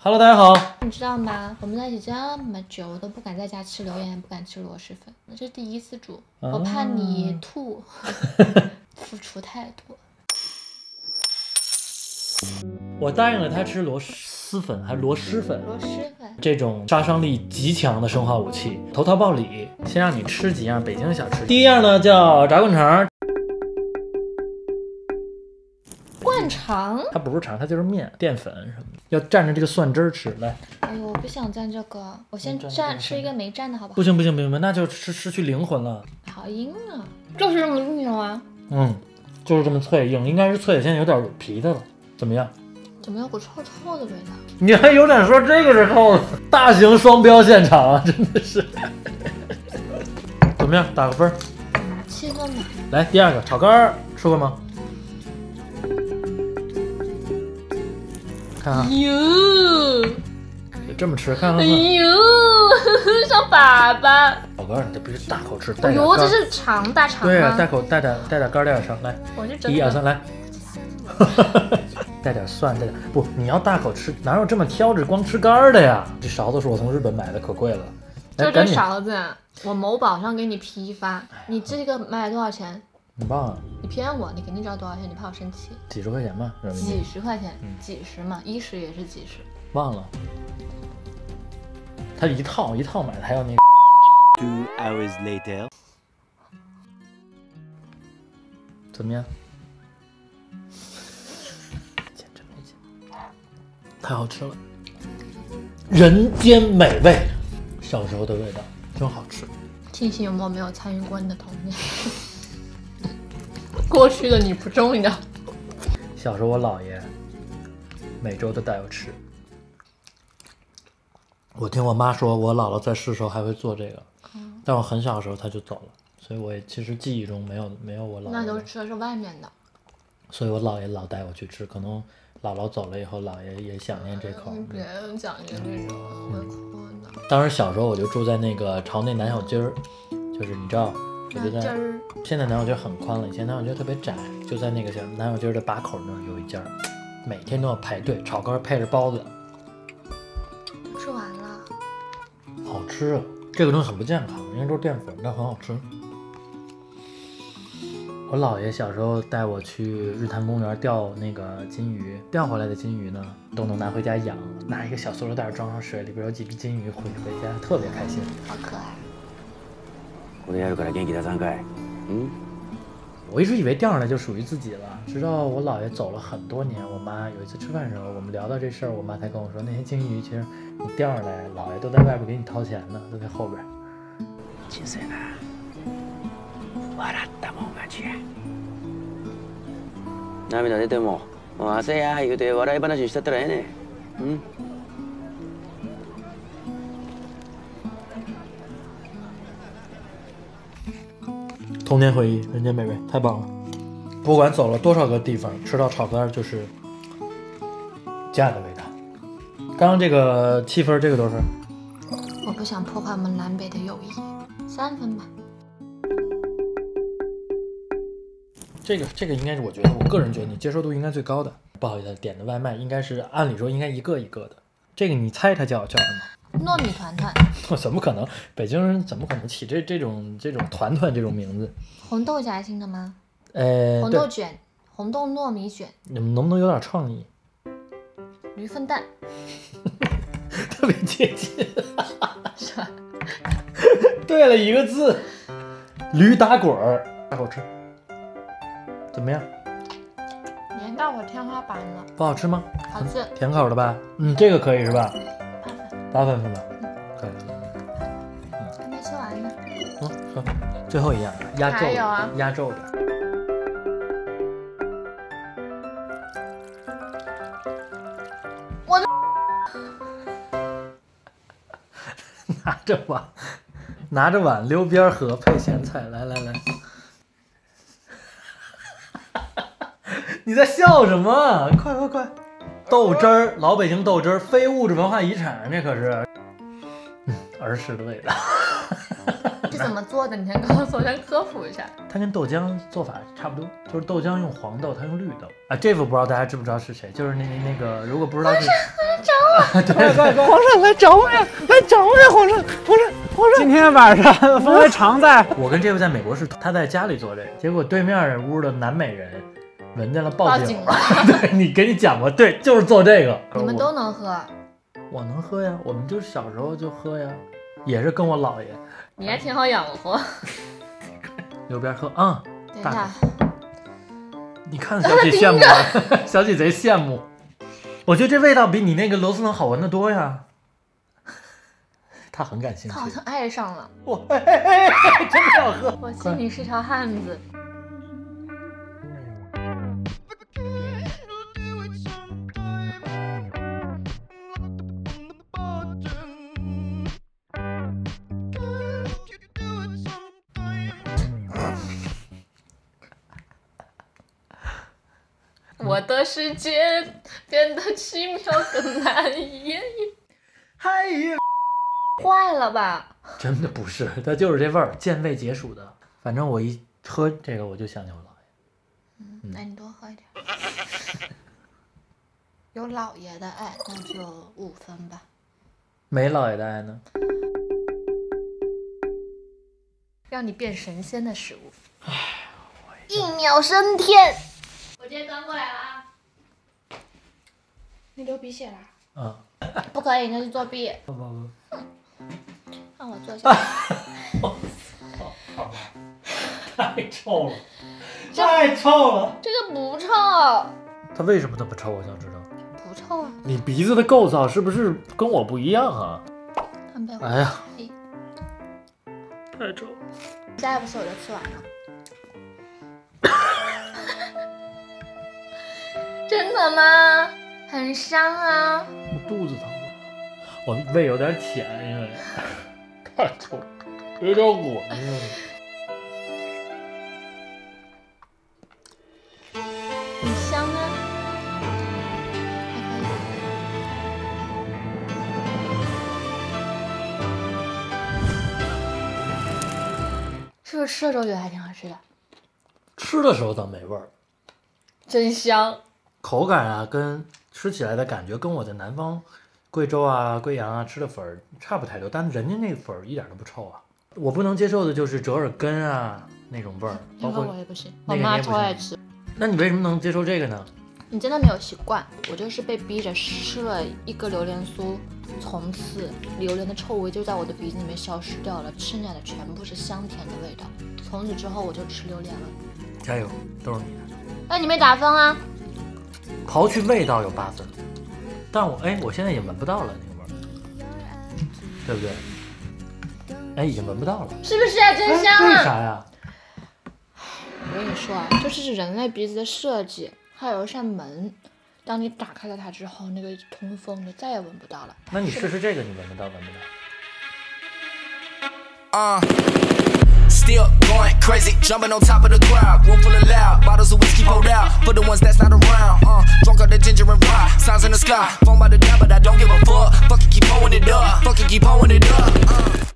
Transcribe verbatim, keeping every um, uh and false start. Hello， 大家好。你知道吗？我们在一起这么久，我都不敢在家吃榴莲，不敢吃螺蛳粉，那是第一次煮，啊、我怕你吐，付出太多。我答应了他吃螺蛳粉，还螺蛳粉，螺蛳粉这种杀伤力极强的生化武器，投桃报李，先让你吃几样北京小吃。第一样呢叫炸灌肠。 灌肠，它不是肠，它就是面、淀粉什么的，要蘸着这个蒜汁儿吃。来，哎呦，我不想蘸这个，我先蘸吃一个没蘸的，好吧？不行不行不行，那就失失去灵魂了。好硬啊，就是这么硬啊。嗯，就是这么脆硬，应该是脆的，现在有点皮的了。怎么样？怎么有股臭臭的味道？你还有脸说这个是臭的？大型双标现场啊，真的是。怎么样？打个分？七分吧。来，第二个炒肝儿，吃过吗？ 哟，就这么吃，看看。哟，像粑粑。老哥，你这必须大口吃，带点肝。哟，这是肠大肠。对啊，带口带点带点肝，带点肠，来。我是真。一二三，来。带点蒜，带点不，你要大口吃，哪有这么挑着光吃肝的呀？这勺子是我从日本买的，可贵了。这这勺子，我某宝上给你批发，你这个买多少钱？ 很棒啊！你骗我，你肯定知道多少钱，你怕我生气？几十块钱吧，几十块钱，嗯、几十嘛，一十也是几十。忘了，他一套一套买的，还要你。Two hours later， 怎么样？简直没钱，太好吃了，人间美味，小时候的味道，真好吃。庆幸我没有参与过你的童年。过去的你不重要。小时候我姥爷每周都带我吃，我听我妈说，我姥姥在世的时候还会做这个，嗯、但我很小的时候她就走了，所以我也其实记忆中没有没有我姥爷。那都吃的是外面的。所以我姥爷老带我去吃，可能姥姥走了以后，姥爷也想念这口。嗯、别讲这种，我会哭的。当时小时候我就住在那个朝内南小街儿，就是你知道。 我觉得现在南小街很宽了，以前南小街特别窄，就在那个小南小街的把口那儿有一家，每天都要排队，炒肝配着包子。吃完了，好吃啊！这个东西很不健康，因为都是淀粉，但很好吃。我姥爷小时候带我去日坛公园钓那个金鱼，钓回来的金鱼呢都能拿回家养，拿一个小塑料袋装上水，里边有几只金鱼，回回家特别开心，好可爱。 嗯，我一直以为钓上来就属于自己了，直到我姥爷走了很多年，我妈有一次吃饭的时候，我们聊到这事儿，我妈才跟我说，那些鲸鱼其实你钓上来，姥爷都在外边给你掏钱呢，都在后边。人生啊，笑ったもん勝ち。涙出ても、もう汗や言うて笑い話したったらええね。うん。 童年回忆，人间美味，太棒了！不管走了多少个地方，吃到炒肝就是家的味道。刚刚这个七分，这个多少分？我不想破坏我们南北的友谊，三分吧。这个这个应该是我觉得，我个人觉得你接受度应该最高的。不好意思，点的外卖应该是按理说应该一个一个的。这个你猜它叫叫什么？ 糯米团团，怎么可能？北京人怎么可能起这这种这种团团这种名字？红豆夹心的吗？呃，红豆卷，红豆糯米卷，你们能不能有点创意？驴粪蛋，特别接近，是吧？对了一个字，驴打滚儿，大口吃，怎么样？ 粘到我天花板了，不好吃吗？好吃，甜口的吧？嗯，这个可以是吧？ 八分是吧？可以。嗯，还没吃完呢。嗯，说最后一样，压轴。还有啊，压轴的。我的拿着碗，拿着碗溜边河配咸菜，来来来。你在笑什么？快快快！ 豆汁儿，老北京豆汁儿，非物质文化遗产，这可是，嗯，儿时的味道。是怎么做的？你先告诉我，先科普一下。它跟豆浆做法差不多，就是豆浆用黄豆，它用绿豆啊。这个不知道大家知不知道是谁？就是那那个，如果不知道是谁，皇上来找我，皇上来找我呀，来找我呀，皇上，皇上，皇上。今天晚上冯威常在。我跟这位在美国是他在家里做这个，结果对面屋的南美人。 闻见了报警了，对你给你讲过，对，就是做这个。你们都能喝？我能喝呀，我们就小时候就喝呀，也是跟我姥爷。你还挺好养活。右边喝，嗯，大哥。你看小姐羡慕，小姐贼羡慕。我觉得这味道比你那个螺丝能好闻的多呀。他很感兴趣。他好像爱上了。我哎哎哎，真的好喝。我心里是条汉子。 我的世界变得奇妙更难以言喻。嗨，坏了吧？真的不是，它就是这味儿，健胃解暑的。反正我一喝这个，我就想起我姥爷。嗯，那你多喝一点。有姥爷的爱，那就五分吧。没姥爷的爱呢？让你变神仙的食物。哎，我一秒升天。 我直接端过来了啊！你流鼻血了？啊！不可以，那是作弊。不不不！让我坐下。我操！太臭了！太臭了！这个不臭。它为什么这么臭？我想知道。不臭啊！你鼻子的构造是不是跟我不一样啊？哎呀！太臭了！再不是我就吃完了。 真的吗？很伤啊！我肚子疼了，我胃有点浅，因为太臭了，有点恶心。很香啊！还可以。是不是吃的时候觉得还挺好吃的？吃的时候倒没味儿，真香。 口感啊，跟吃起来的感觉跟我在南方贵州啊、贵阳啊吃的粉儿差不太多，但是人家那粉儿一点都不臭啊。我不能接受的就是折耳根啊那种味儿，包括我也不行，我妈超爱吃。那你为什么能接受这个呢？你真的没有习惯，我就是被逼着吃了一个榴莲酥，从此榴莲的臭味就在我的鼻子里面消失掉了，吃下的全部是香甜的味道。从此之后我就吃榴莲了。加油，都是你的。哎，你没打分啊？ 刨去味道有八分，但我哎，我现在也闻不到了那个味儿，对不对？哎，已经闻不到了，是不是啊？真香啊！为啥呀？我跟你说啊，就是人类鼻子的设计，它有一扇门，当你打开了它之后，那个通风就再也闻不到了。那你试试这个，你闻得到闻不到？啊。Uh. Still going crazy, jumping on top of the crowd. Room full of loud, bottles of whiskey poured out for the ones that's not around. Uh, drunk on the ginger and rye, signs in the sky. Phone by the dime, but I don't give a fuck. Fucking keep holding it up, fucking keep holding it up.